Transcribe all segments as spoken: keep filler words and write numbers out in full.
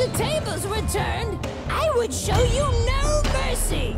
the tables were turned, I would show you no mercy!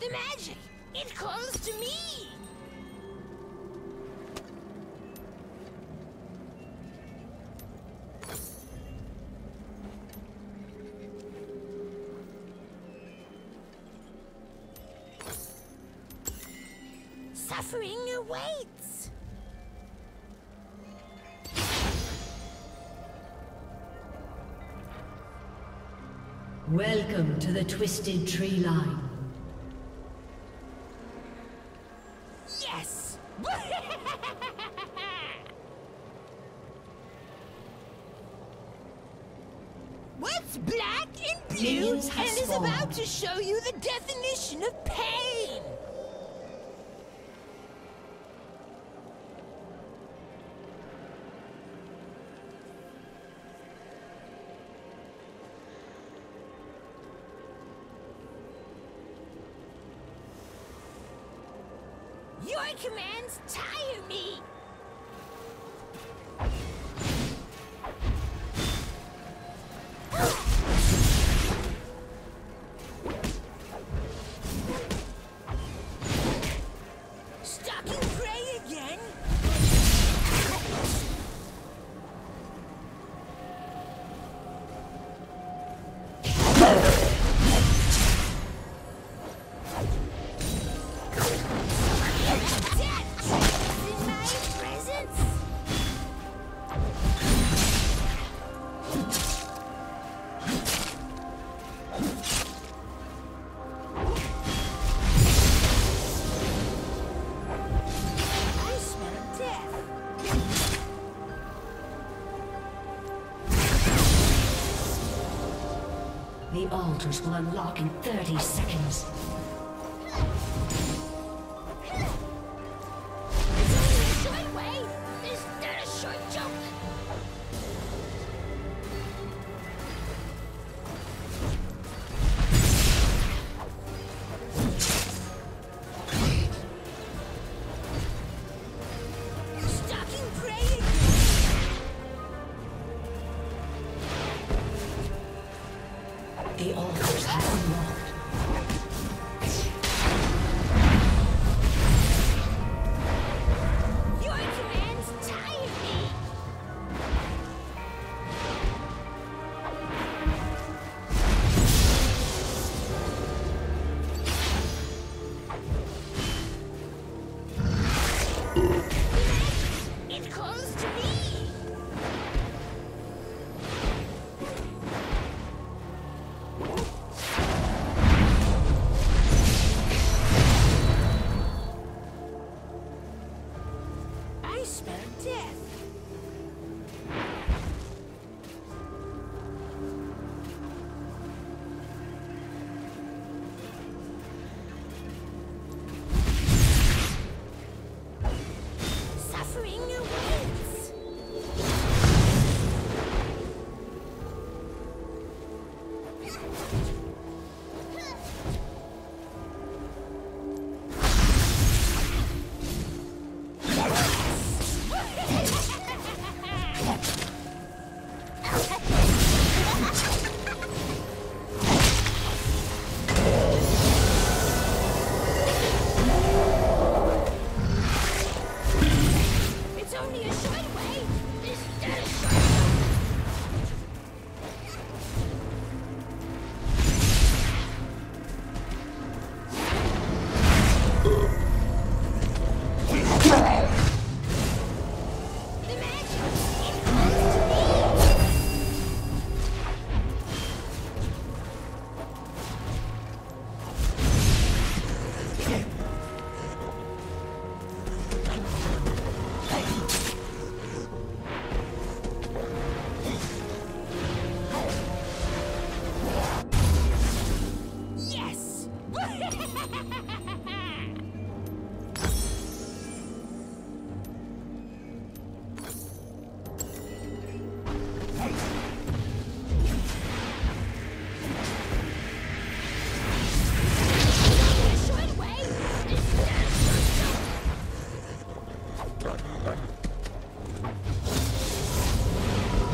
The magic! It calls to me! Suffering awaits! Welcome to the Twisted Treeline. To show you the definition of pain. Your commands tire me. The altars will unlock in thirty seconds.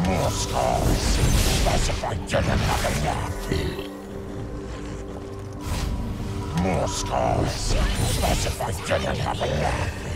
more scars, as if I didn't have enough. More scars, as if I didn't have enough.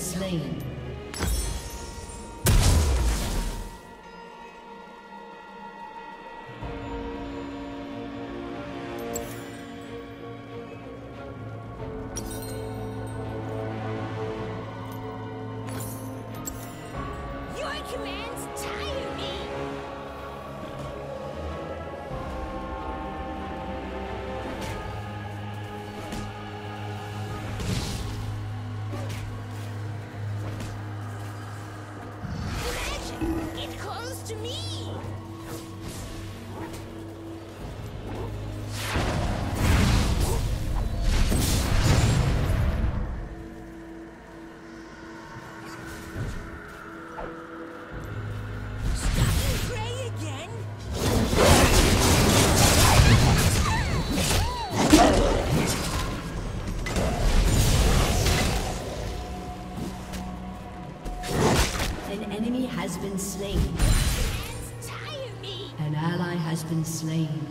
Slain. It calls to me! An ally has been slain.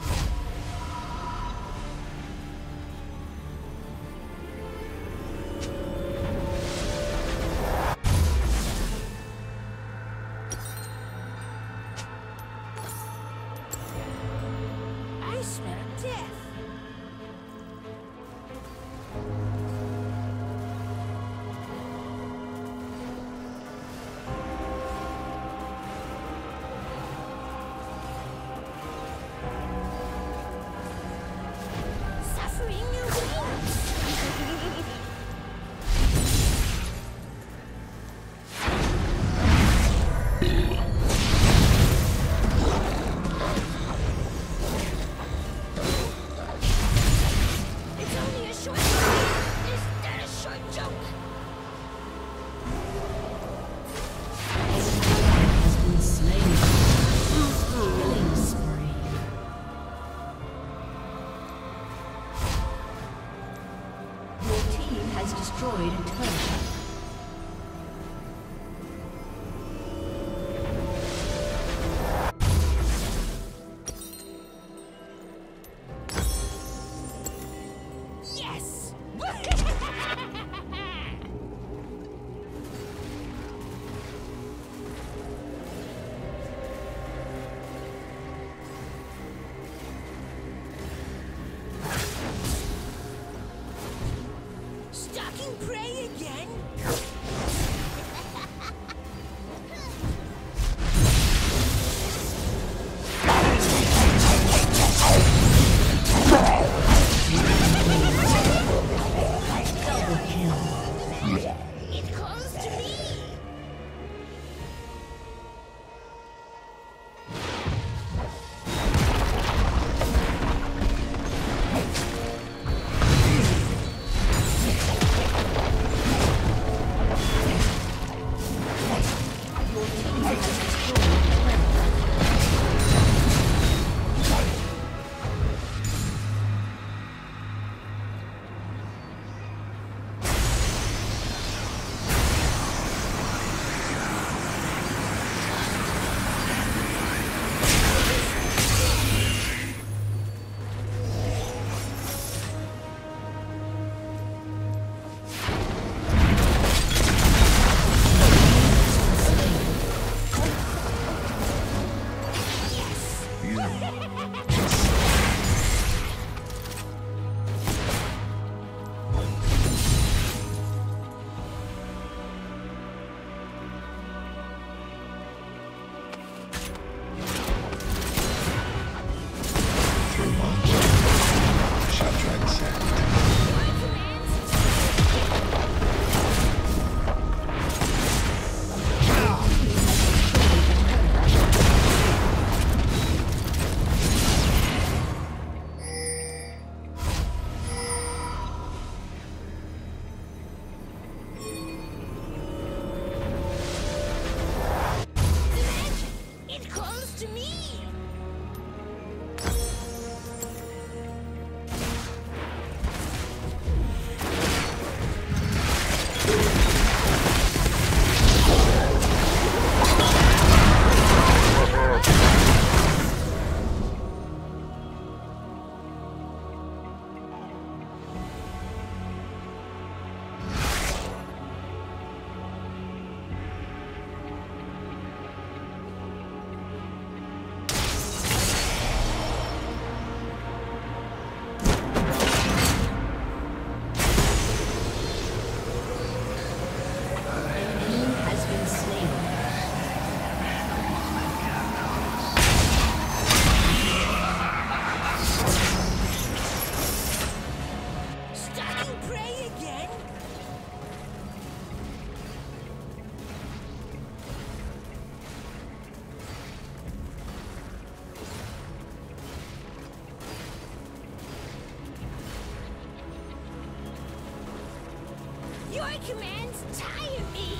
Commands tire me!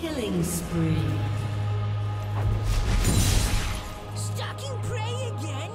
Killing spree. Stalking prey again?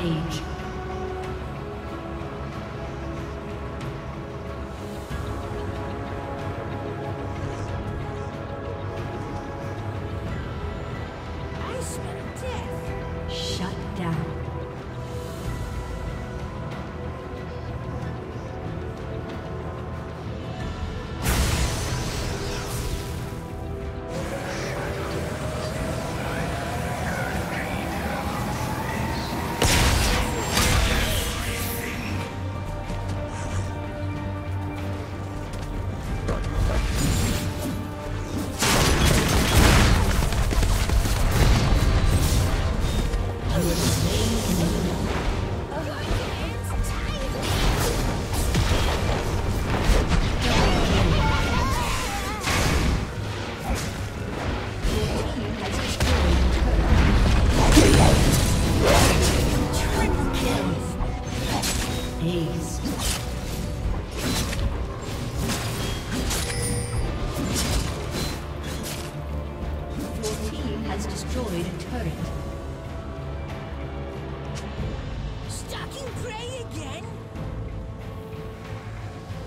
stage.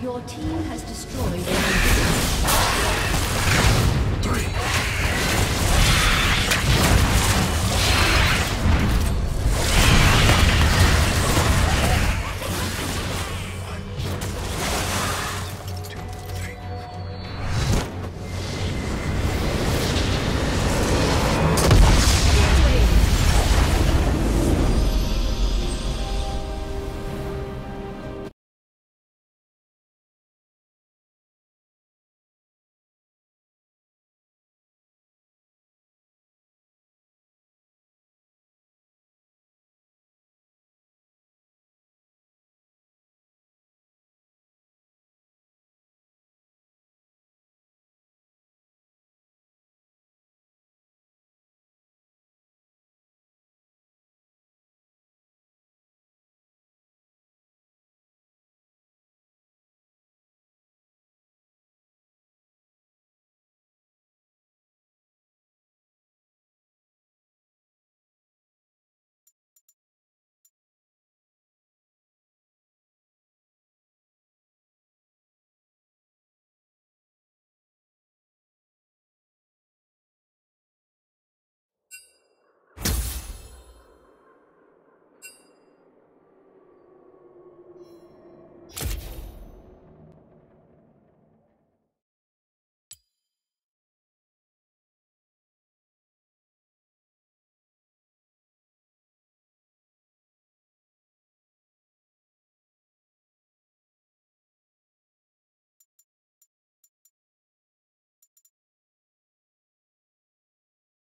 Your team has destroyed everything.